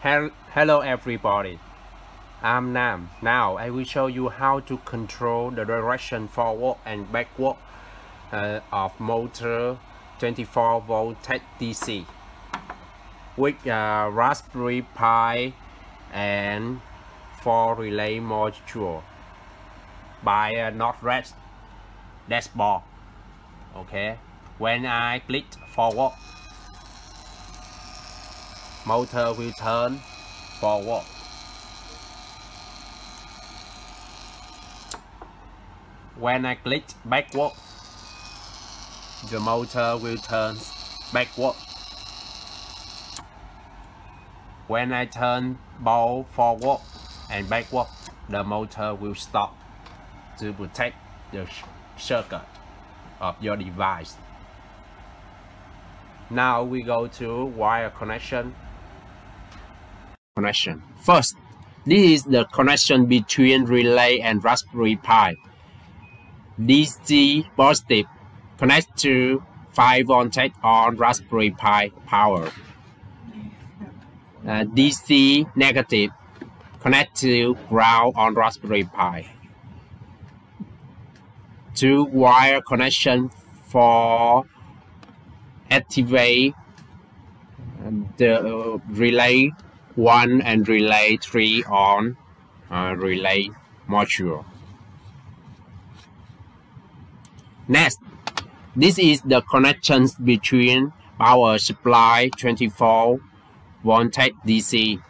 Hello everybody, I'm Nam. Now I will show you how to control the direction forward and backward of motor 24V DC with Raspberry Pi and 4 relay module by Northrest dashboard. Okay, when I click forward, motor will turn forward. When I click backward, the motor will turn backward. When I turn ball forward and backward, the motor will stop to protect the circuit of your device. Now we go to wire connection. First, this is the connection between relay and Raspberry Pi. DC positive connects to 5V on Raspberry Pi power. DC negative connects to ground on Raspberry Pi. Two wire connection for activate the relay 1 and relay 3 on relay module. Next, this is the connections between power supply 24V DC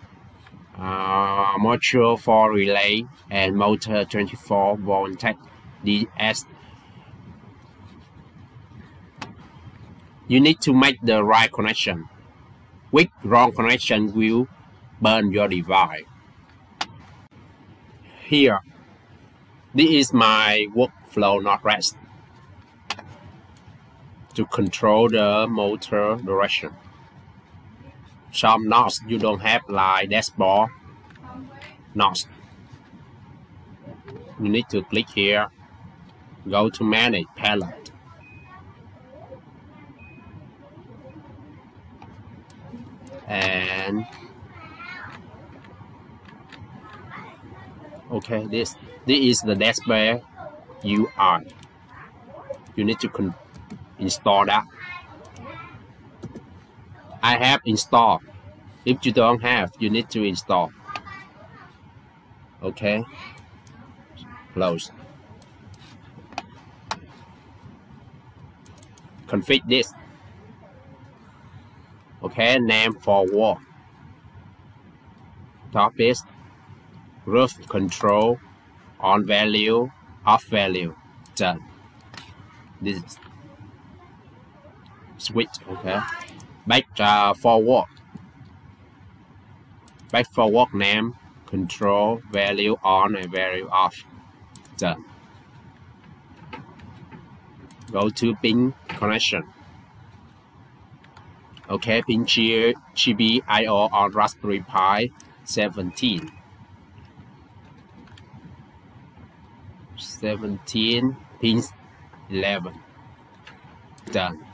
module for relay and motor 24V DS. You need to make the right connection. With wrong connection will burn your device. Here, this is my workflow Northrest to control the motor direction. Some nodes you don't have like dashboard nodes. You need to click here, go to manage palette. And okay, this is the Raspberry UI. You need to install that. I have installed. If you don't have, you need to install. Okay, close. Config this. Okay, name forward. Top is roof control on value, off value. Done. This is switch. Okay, back forward. Back forward name control value on and value off. Done. Go to pin connection. Okay, pin GPIO on Raspberry Pi 17. 17 pins 11. Done.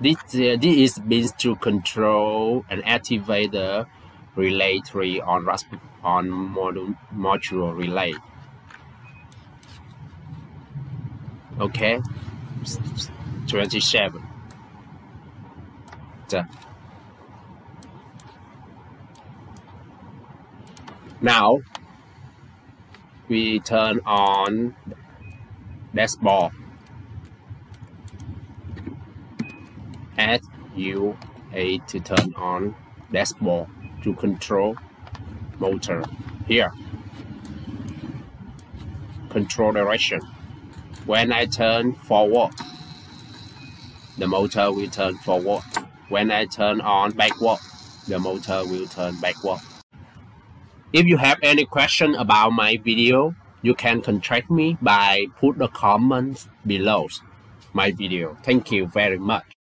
This is means to control and activate the relay 3 on module relay. Okay, 27. Done. Now we turn on dashboard SUA to turn on dashboard to control motor. Here, control direction. When I turn forward, the motor will turn forward. When I turn on backward, the motor will turn backward. If you have any question about my video, you can contact me by put the comments below my video. Thank you very much.